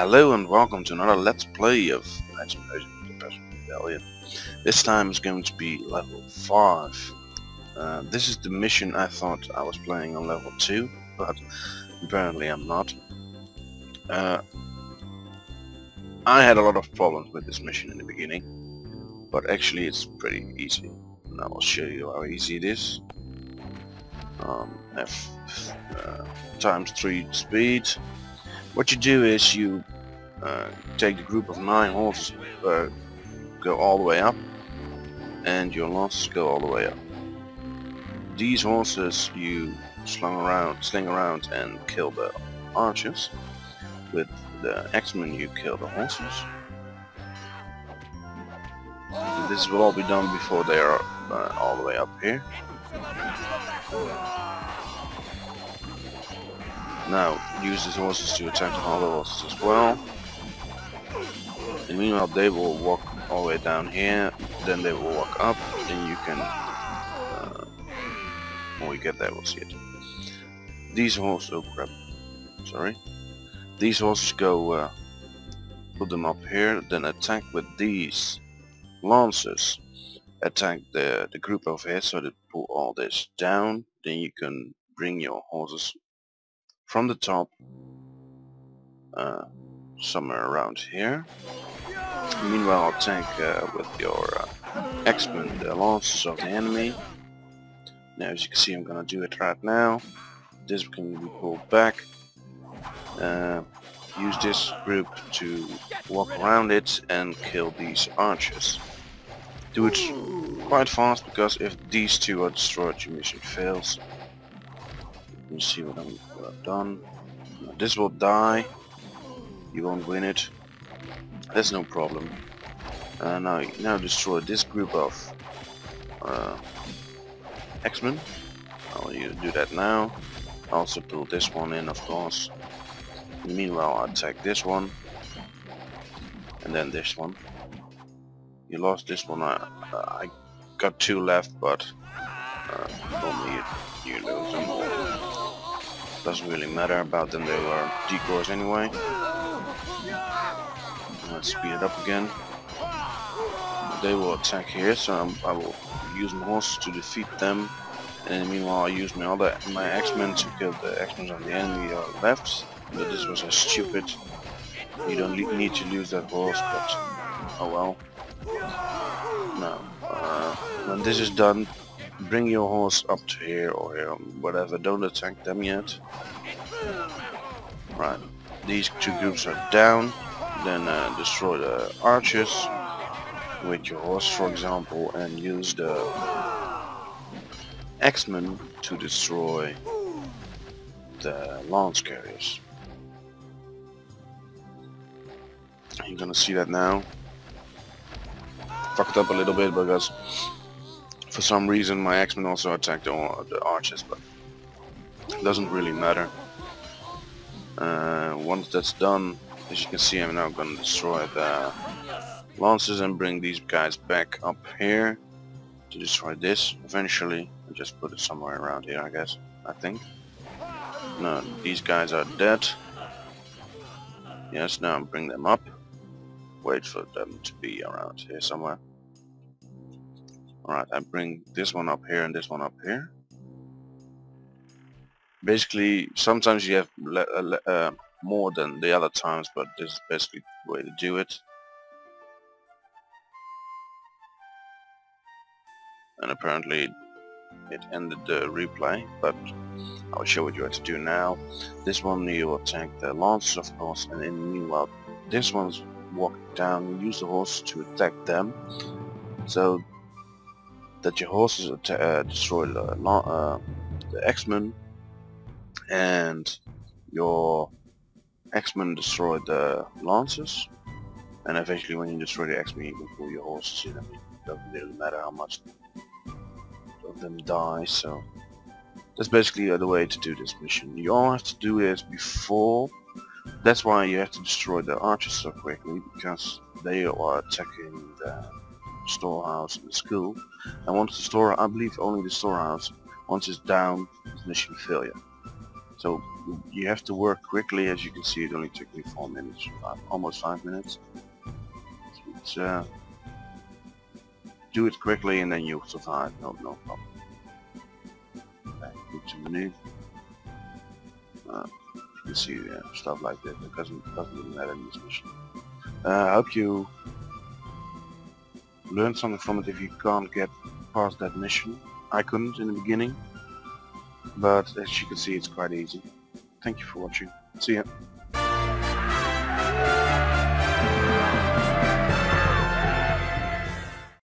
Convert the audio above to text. Hello and welcome to another Let's Play of The Peasants Rebellion. This time it's going to be level 5. This is the mission I thought I was playing on level 2, but apparently I'm not. I had a lot of problems with this mission in the beginning, but actually it's pretty easy. And I will show you how easy it is. Times 3 speed. What you do is you take the group of 9 horses, go all the way up, and your losses go all the way up. These horses you sling around and kill the archers. With the axemen you kill the horses. And this will all be done before they are all the way up here. Now, use these horses to attack the other horses as well. And meanwhile they will walk all the way down here, then they will walk up, and you can... when we get there we'll see it. These horses... oh crap, sorry. These horses go... put them up here, then attack with these lances. Attack the group over here, so they pull all this down, then you can bring your horses from the top, somewhere around here. Meanwhile, attack with your axemen the lances of the enemy. Now, as you can see, I'm gonna do it right now. This can be pulled back. Use this group to walk around it and kill these archers. Do it quite fast, because if these two are destroyed, your mission fails. You see what I've done. Now, this will die. You won't win it. That's no problem. Now destroy this group of axemen. I'll do that now. Also pull this one in, of course. Meanwhile, I'll attack this one, and then this one. You lost this one. I got 2 left, but normally you lose them all. Doesn't really matter about them, they were decoys anyway. Let's speed it up again. They will attack here, so I will use my horses to defeat them. And meanwhile I use my axemen to kill the axemen on the enemy left. But this was a stupid... you don't need to lose that horse, but oh well. Now, when this is done, bring your horse up to here or here, whatever. Don't attack them yet. Right, these two groups are down. Then destroy the archers with your horse, for example, and use the axemen to destroy the lance carriers. You're gonna see that now. Fucked up a little bit because for some reason my axemen also attacked the archers, but it doesn't really matter. Once that's done, as you can see, I'm now going to destroy the lances and bring these guys back up here to destroy this eventually. I just put it somewhere around here, I guess, I think. No, these guys are dead. Yes, now bring them up. Wait for them to be around here somewhere. Alright, I bring this one up here and this one up here. Basically, sometimes you have more than the other times, but this is basically the way to do it. And apparently it ended the replay, but I'll show what you have to do now. This one you attack the lances, of course, and in the meanwhile this one's walked down. Use the horse to attack them, so that your horses destroy the axemen, and your axemen destroy the lances, and eventually when you destroy the axemen you can pull your horses in. I mean, it doesn't really matter how much of them die, so that's basically the way to do this mission. You all have to do it before, that's why you have to destroy the archers so quickly, because they are attacking the storehouse and the school, and once the store, I believe only the storehouse, once it's down, it's mission failure. So you have to work quickly. As you can see, it only took me 4 minutes, almost 5 minutes. It's, do it quickly and then you'll survive. No problem. Back into menu. You can see stuff like that. It doesn't really matter in this mission. I hope you learn something from it if you can't get past that mission. I couldn't in the beginning, but as you can see, it's quite easy. Thank you for watching. See ya.